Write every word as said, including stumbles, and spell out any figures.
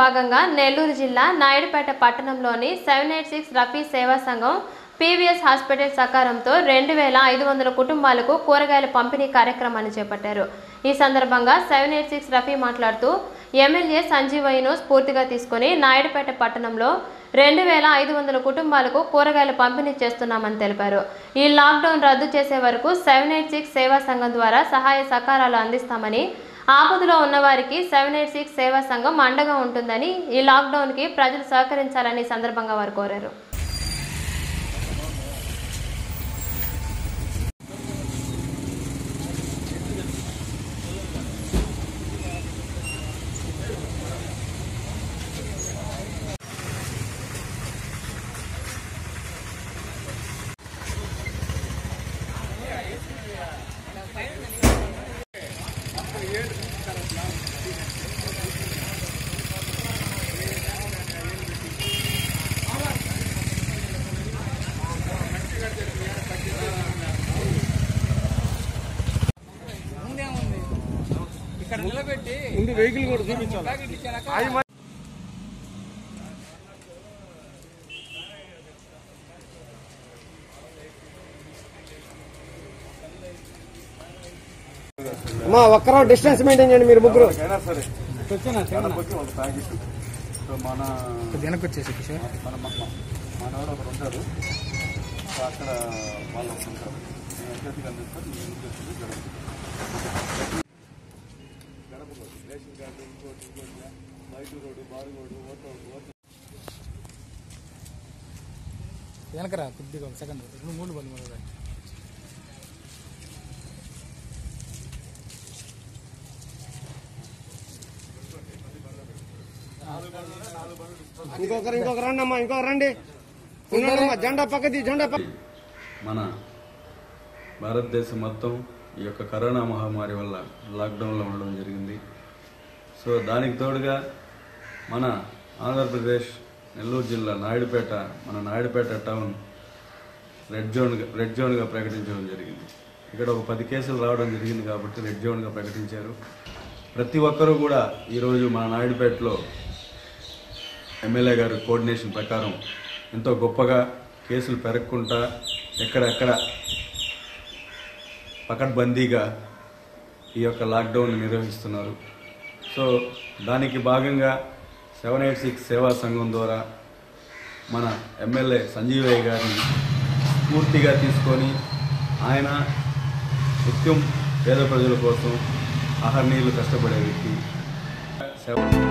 భాగంగా నెల్లూరు జిల్లా నాయుడుపేట పట్టణంలోని సెవెన్ ఎయిట్ సిక్స్ రఫీ సేవ సంఘం పీవీఎస్ హాస్పిటల్ సహకారంతో రెండు వేల ఐదు వందల కుటుంబాలకు కూరగాయల పంపిణీ కార్యక్రమాన్ని చేపట్టారు. ఈ సందర్భంగా సెవెన్ ఎయిట్ సిక్స్ రఫీ మాట్లాడుతూ ఎమ్మెల్యే సంజీవయ్యను స్ఫూర్తిగా తీసుకుని నాయుడుపేట పట్టణంలో రెండు వేల ఐదు వందల కుటుంబాలకు కూరగాయలు పంపిణీ చేస్తున్నామని తెలిపారు. ఈ లాక్డౌన్ రద్దు చేసే వరకు సెవెన్ ఎయిట్ సిక్స్ సేవా సంఘం ద్వారా సహాయ సహకారాలు అందిస్తామని, ఆపదలో ఉన్నవారికి సెవెన్ ఎయిట్ సిక్స్ సేవా సంఘం అండగా ఉంటుందని, ఈ లాక్డౌన్కి ప్రజలు సహకరించాలని సందర్భంగా వారు కోరారు. ముందు వెహికల్ కూడా చూపించాలి. మా ఒక్కరో డిస్టెన్స్ మెయింటైన్ చేయండి. మీరు ముగ్గురు వెనక్కి వచ్చేసి మనవారు ఒకరు ఉంటారు, అక్కడ వాళ్ళు ఉంటారు. రేషన్ కార్డు ఇంకోటి ఇంకోటి బయట రోడ్డు బారు రోడ్డు ఓటర్ ఓటర్ వెనకరా కొద్దిగా ఒక సెకండ్ మూడు పని మూడు ఇంకొకరు ఇంకొక రండి అమ్మా ఇంకొక రండి జెండా పక్కది జెండా పక్క. మన భారతదేశం మొత్తం ఈ యొక్క కరోనా మహమ్మారి వల్ల లాక్డౌన్లో ఉండడం జరిగింది. సో దానికి తోడుగా మన ఆంధ్రప్రదేశ్ నెల్లూరు జిల్లా నాయుడుపేట మన నాయుడుపేట టౌన్ రెడ్ జోన్గా రెడ్ జోన్గా ప్రకటించడం జరిగింది. ఇక్కడ ఒక పది కేసులు రావడం జరిగింది కాబట్టి రెడ్ జోన్గా ప్రకటించారు. ప్రతి ఒక్కరూ కూడా ఈరోజు మన నాయుడుపేటలో ఎమ్మెల్యే గారి కోఆర్డినేషన్ ప్రకారం ఎంతో గొప్పగా కేసులు పెరగకుండా ఎక్కడెక్కడ పకడ్బందీగా ఈ యొక్క లాక్డౌన్ నిర్వహిస్తున్నారు. సో దానికి భాగంగా సెవెన్ ఎయిట్ సిక్స్ సేవా సంఘం ద్వారా మన ఎమ్మెల్యే సంజీవయ్య గారిని స్ఫూర్తిగా తీసుకొని ఆయన నిత్యం పేద ప్రజల కోసం అహర్నీయులు కష్టపడే వ్యక్తి.